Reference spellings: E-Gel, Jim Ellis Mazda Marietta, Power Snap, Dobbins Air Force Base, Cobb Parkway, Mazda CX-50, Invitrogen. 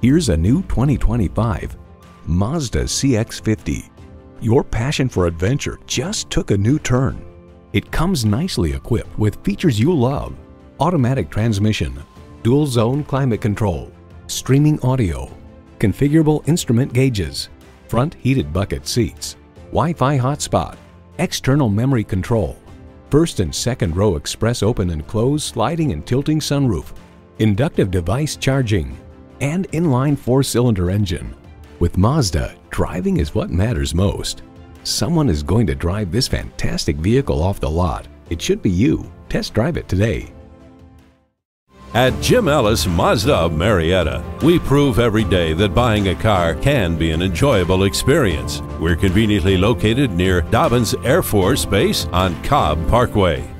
Here's a new 2025 Mazda CX-50. Your passion for adventure just took a new turn. It comes nicely equipped with features you love: automatic transmission, dual zone climate control, streaming audio, configurable instrument gauges, front heated bucket seats, Wi-Fi hotspot, external memory control, first and second row express open and close sliding and tilting sunroof, inductive device charging, and inline four-cylinder engine. With Mazda, driving is what matters most. Someone is going to drive this fantastic vehicle off the lot. It should be you. Test drive it today. At Jim Ellis Mazda of Marietta, we prove every day that buying a car can be an enjoyable experience. We're conveniently located near Dobbins Air Force Base on Cobb Parkway.